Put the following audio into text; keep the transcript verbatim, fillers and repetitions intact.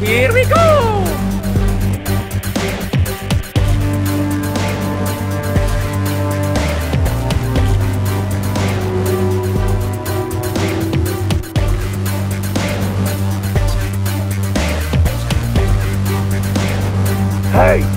Here we go! Hey!